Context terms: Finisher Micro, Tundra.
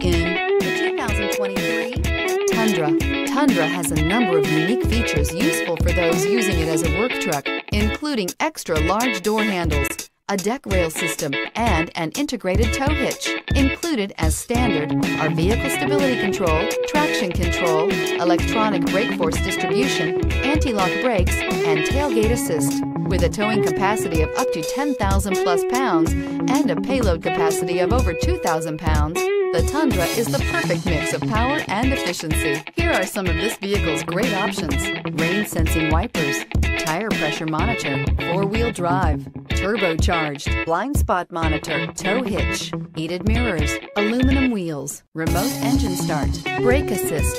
In the 2023 Tundra has a number of unique features useful for those using it as a work truck, including extra-large door handles, a deck rail system, and an integrated tow hitch. Included as standard are vehicle stability control, traction control, electronic brake force distribution, anti-lock brakes, and tailgate assist. With a towing capacity of up to 10,000 plus pounds and a payload capacity of over 2,000 pounds, the Tundra is the perfect mix of power and efficiency. Here are some of this vehicle's great options: rain sensing wipers, tire pressure monitor, four-wheel drive, turbocharged, blind spot monitor, tow hitch, heated mirrors, aluminum wheels, remote engine start, brake assist.